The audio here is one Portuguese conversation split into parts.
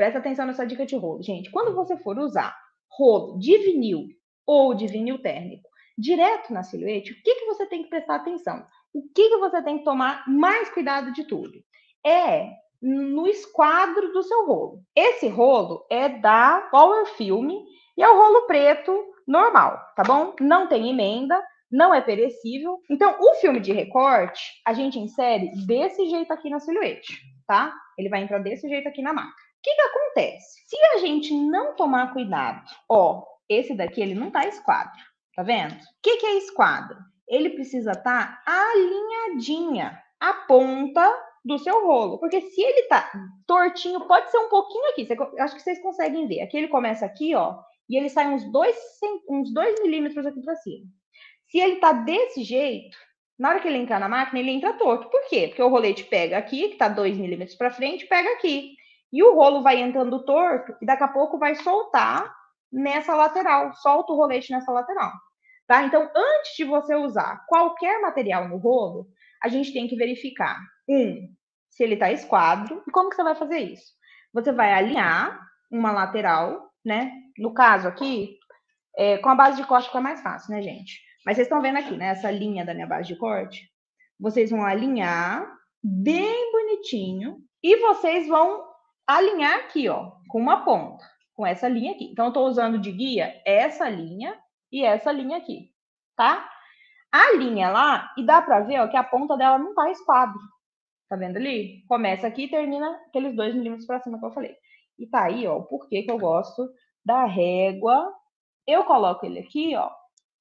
Presta atenção nessa dica de rolo. Gente, quando você for usar rolo de vinil ou de vinil térmico direto na silhuete, o que que você tem que prestar atenção? O que que você tem que tomar mais cuidado de tudo? É no esquadro do seu rolo. Esse rolo é da Power Film e é o rolo preto normal, tá bom? Não tem emenda, não é perecível. Então, o filme de recorte, a gente insere desse jeito aqui na silhuete, tá? Ele vai entrar desse jeito aqui na máquina. O que que acontece? Se a gente não tomar cuidado, ó, esse daqui ele não tá esquadro, tá vendo? O que que é esquadro? Ele precisa estar alinhadinha a ponta do seu rolo, porque se ele tá tortinho, pode ser um pouquinho aqui, acho que vocês conseguem ver. Aqui ele começa aqui, ó, e ele sai uns 2 milímetros aqui pra cima. Se ele tá desse jeito, na hora que ele entrar na máquina, ele entra torto. Por quê? Porque o rolete pega aqui, que tá 2 milímetros pra frente, pega aqui. E o rolo vai entrando torto e daqui a pouco vai soltar nessa lateral. Solta o rolete nessa lateral, tá? Então, antes de você usar qualquer material no rolo, a gente tem que verificar, se ele tá esquadro. E como que você vai fazer isso? Você vai alinhar uma lateral, né? No caso aqui, com a base de corte fica mais fácil, né, gente? Mas vocês estão vendo aqui, né? Essa linha da minha base de corte. Vocês vão alinhar bem bonitinho e vocês vão alinhar aqui, ó, com uma ponta, com essa linha aqui. Então, eu tô usando de guia essa linha e essa linha aqui, tá? A linha lá, e dá pra ver, ó, que a ponta dela não tá esquadro. Tá vendo ali? Começa aqui e termina aqueles 2 milímetros pra cima que eu falei. E tá aí, ó, o porquê que eu gosto da régua. Eu coloco ele aqui, ó,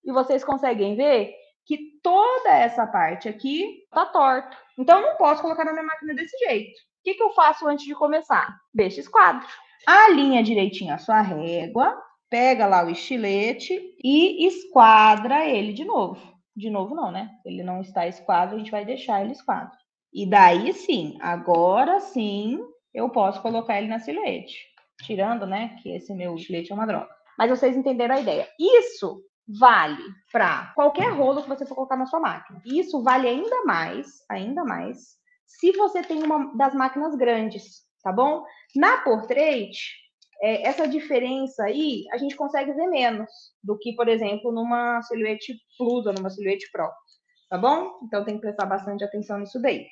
e vocês conseguem ver que toda essa parte aqui tá torta. Então, eu não posso colocar na minha máquina desse jeito. O que que eu faço antes de começar? Deixa esquadro. Alinha direitinho a sua régua, pega lá o estilete e esquadra ele de novo. De novo não, né? Ele não está esquadro, a gente vai deixar ele esquadro. E daí sim, agora sim, eu posso colocar ele na silhuete. Tirando, né, que esse meu estilete é uma droga. Mas vocês entenderam a ideia. Isso vale para qualquer rolo que você for colocar na sua máquina. Isso vale ainda mais, se você tem uma das máquinas grandes, tá bom? Na Portrait, essa diferença aí, a gente consegue ver menos do que, por exemplo, numa silhuete Plus ou numa silhuete Pro, tá bom? Então, tem que prestar bastante atenção nisso daí.